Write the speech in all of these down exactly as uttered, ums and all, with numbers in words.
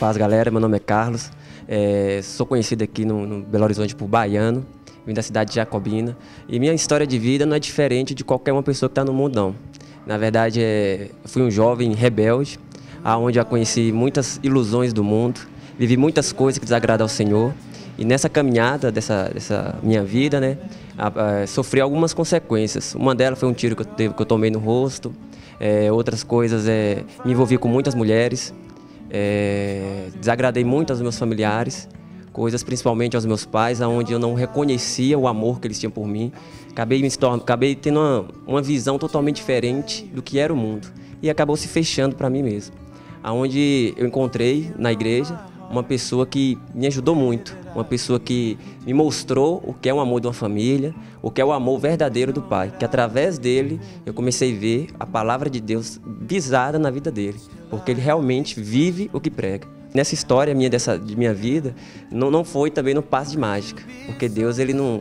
Paz, galera, meu nome é Carlos, é, sou conhecido aqui no, no Belo Horizonte por baiano, vim da cidade de Jacobina, e minha história de vida não é diferente de qualquer uma pessoa que está no mundo, não. Na verdade, é, fui um jovem rebelde, onde eu conheci muitas ilusões do mundo, vivi muitas coisas que desagradam ao Senhor, e nessa caminhada dessa, dessa minha vida, né, a, a, sofri algumas consequências. Uma delas foi um tiro que eu, teve, que eu tomei no rosto, é, outras coisas, é, me envolvi com muitas mulheres, é, desagradei muito aos meus familiares, coisas principalmente aos meus pais, onde eu não reconhecia o amor que eles tinham por mim. Acabei, me tornando, acabei tendo uma, uma visão totalmente diferente do que era o mundo e acabou se fechando para mim mesmo. Onde eu encontrei na igreja uma pessoa que me ajudou muito, uma pessoa que me mostrou o que é o amor de uma família, o que é o amor verdadeiro do Pai, que através dele eu comecei a ver a palavra de Deus visada na vida dele, porque ele realmente vive o que prega. Nessa história minha dessa, de minha vida, não, não foi também no passe de mágica, porque Deus, ele não...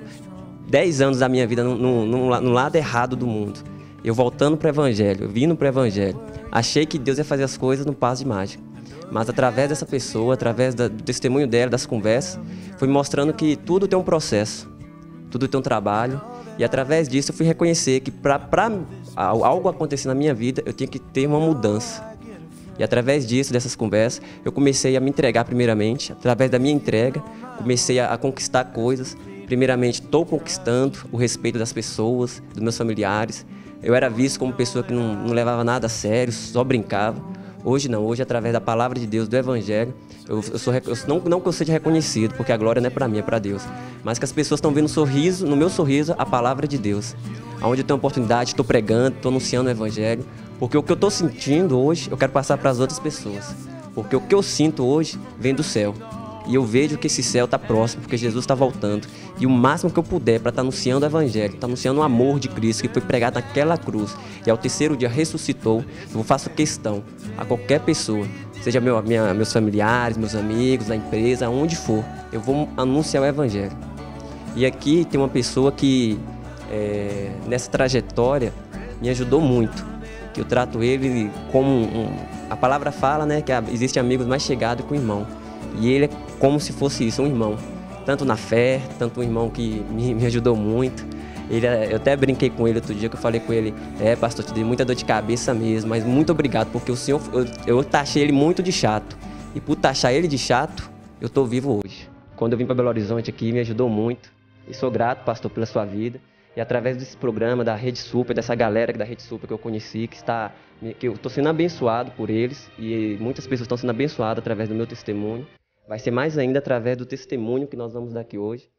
Dez anos da minha vida no, no, no, no lado errado do mundo, eu voltando para o Evangelho, eu vindo para o Evangelho, achei que Deus ia fazer as coisas no passe de mágica. Mas através dessa pessoa, através do testemunho dela, das conversas, foi me mostrando que tudo tem um processo, tudo tem um trabalho. E através disso eu fui reconhecer que para algo acontecer na minha vida, eu tinha que ter uma mudança. E através disso, dessas conversas, eu comecei a me entregar primeiramente. Através da minha entrega, comecei a, a conquistar coisas. Primeiramente, estou conquistando o respeito das pessoas, dos meus familiares. Eu era visto como pessoa que não, não levava nada a sério, só brincava. Hoje não, hoje através da palavra de Deus, do Evangelho, eu, eu sou, eu, não, não que eu seja reconhecido, porque a glória não é para mim, é para Deus, mas que as pessoas estão vendo um sorriso, no meu sorriso, a palavra de Deus. Onde eu tenho oportunidade, estou pregando, estou anunciando o Evangelho, porque o que eu estou sentindo hoje, eu quero passar para as outras pessoas, porque o que eu sinto hoje vem do céu. E eu vejo que esse céu está próximo, porque Jesus está voltando. E o máximo que eu puder para estar tá anunciando o Evangelho, estar tá anunciando o amor de Cristo, que foi pregado naquela cruz, e ao terceiro dia ressuscitou, eu faço questão a qualquer pessoa, seja meu, minha, meus familiares, meus amigos, na empresa, aonde for, eu vou anunciar o Evangelho. E aqui tem uma pessoa que, é, nessa trajetória, me ajudou muito, que eu trato ele como um... um a palavra fala, né, que existe amigos mais chegados que o irmão. E ele é como se fosse isso, um irmão, tanto na fé, tanto um irmão que me, me ajudou muito. Ele, eu até brinquei com ele outro dia, que eu falei com ele, é pastor, te dei muita dor de cabeça mesmo, mas muito obrigado, porque o senhor, eu, eu taxei ele muito de chato, e por taxar ele de chato, eu estou vivo hoje. Quando eu vim para Belo Horizonte aqui, me ajudou muito, e sou grato, pastor, pela sua vida. E através desse programa da Rede Super, dessa galera da Rede Super que eu conheci, que, está, que eu estou sendo abençoado por eles, e muitas pessoas estão sendo abençoadas através do meu testemunho. Vai ser mais ainda através do testemunho que nós vamos dar aqui hoje.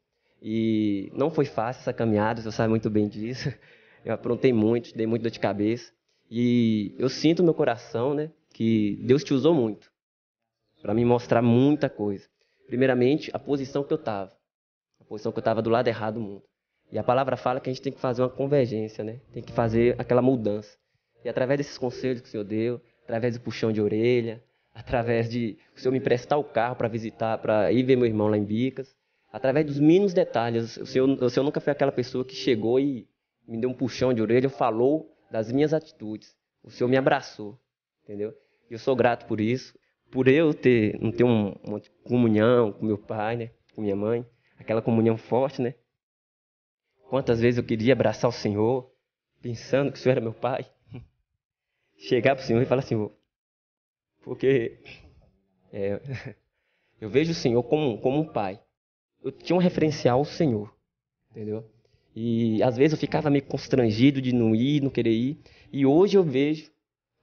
E não foi fácil essa caminhada, você sabe muito bem disso. Eu aprontei muito, dei muito dor de cabeça. E eu sinto no meu coração, né, que Deus te usou muito para me mostrar muita coisa. Primeiramente, a posição que eu estava. A posição que eu estava do lado errado do mundo. E a palavra fala que a gente tem que fazer uma convergência, né? Tem que fazer aquela mudança. E através desses conselhos que o Senhor deu, através do puxão de orelha, através de o Senhor me emprestar o carro para visitar, para ir ver meu irmão lá em Bicas, através dos mínimos detalhes, o Senhor, o Senhor nunca foi aquela pessoa que chegou e me deu um puxão de orelha, falou das minhas atitudes. O Senhor me abraçou, entendeu? E eu sou grato por isso, por eu ter, não ter um, uma comunhão com meu pai, né? Com minha mãe, aquela comunhão forte, né? Quantas vezes eu queria abraçar o Senhor, pensando que o Senhor era meu Pai. Chegar para o Senhor e falar, Senhor, porque é, eu vejo o Senhor como, como um Pai. Eu tinha um referencial ao Senhor, entendeu? E às vezes eu ficava meio constrangido de não ir, não querer ir. E hoje eu vejo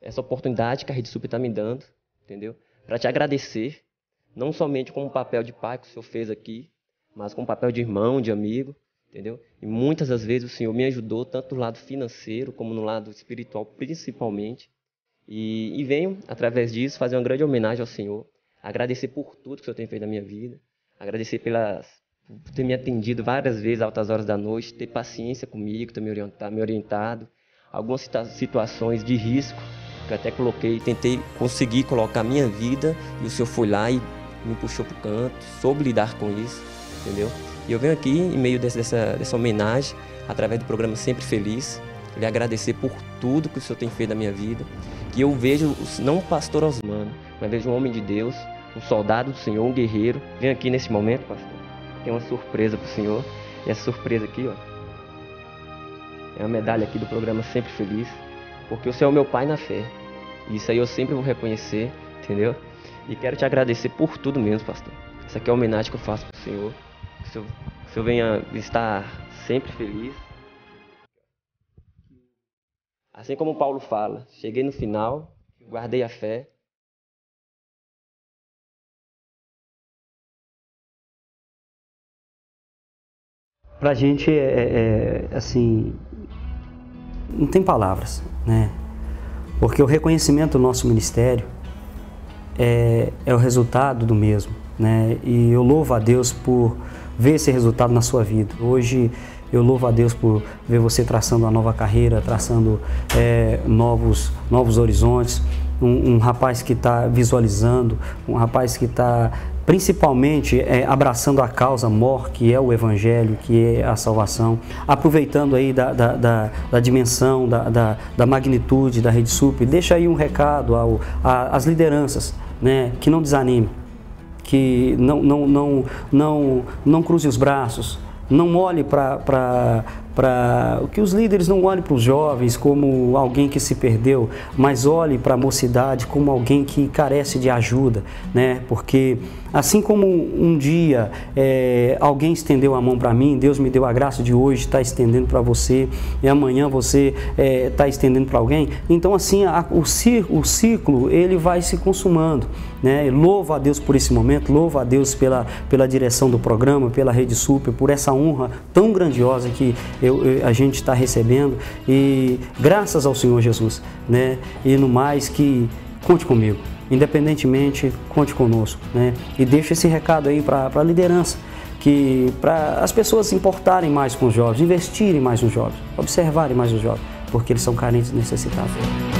essa oportunidade que a Rede Super está me dando, entendeu? Para te agradecer, não somente como o papel de Pai que o Senhor fez aqui, mas como o papel de irmão, de amigo. Entendeu? E muitas das vezes o Senhor me ajudou, tanto no lado financeiro como no lado espiritual, principalmente. E, e venho, através disso, fazer uma grande homenagem ao Senhor, agradecer por tudo que o Senhor tem feito na minha vida, agradecer pelas, por ter me atendido várias vezes, altas horas da noite, ter paciência comigo, ter me orientado, me orientado. Algumas situa- situações de risco, que eu até coloquei, tentei conseguir colocar a minha vida, e o Senhor foi lá e me puxou para o canto, soube lidar com isso, entendeu? E eu venho aqui, em meio dessa, dessa homenagem, através do programa Sempre Feliz, lhe agradecer por tudo que o Senhor tem feito na minha vida. Que eu vejo, não o pastor Osmano, mas vejo um homem de Deus, um soldado do Senhor, um guerreiro. Vem aqui nesse momento, pastor. Tem uma surpresa para o Senhor. E essa surpresa aqui, ó, é uma medalha aqui do programa Sempre Feliz. Porque o Senhor é o meu pai na fé. E isso aí eu sempre vou reconhecer, entendeu? E quero te agradecer por tudo mesmo, pastor. Essa aqui é a homenagem que eu faço para o Senhor. Que o Senhor, que o Senhor venha estar sempre feliz. Assim como Paulo fala, cheguei no final, guardei a fé. Pra gente é, é assim, não tem palavras, né? Porque o reconhecimento do nosso ministério é, é o resultado do mesmo, né? E eu louvo a Deus por ver esse resultado na sua vida. Hoje eu louvo a Deus por ver você traçando uma nova carreira, traçando é, novos, novos horizontes, um, um rapaz que está visualizando, um rapaz que está... principalmente é, abraçando a causa maior, que é o Evangelho, que é a salvação, aproveitando aí da, da, da, da dimensão, da, da, da magnitude da Rede Super. Deixa aí um recado ao, a, às lideranças, né, que não desanime, que não, não, não, não, não cruze os braços, não olhe para... Para que os líderes não olhem para os jovens como alguém que se perdeu, mas olhem para a mocidade como alguém que carece de ajuda, né? Porque assim como um dia é, alguém estendeu a mão para mim, Deus me deu a graça de hoje estar estendendo para você, e amanhã você está é, estendendo para alguém. Então assim a, o, o ciclo ele vai se consumando, né? E louvo a Deus por esse momento, louvo a Deus pela, pela direção do programa, pela Rede Super, por essa honra tão grandiosa que Eu, eu, a gente está recebendo, e graças ao Senhor Jesus, né? E no mais, que conte comigo, independentemente, conte conosco, né? E deixo esse recado aí para a liderança, que para as pessoas se importarem mais com os jovens, investirem mais nos jovens, observarem mais os jovens, porque eles são carentes e necessitados.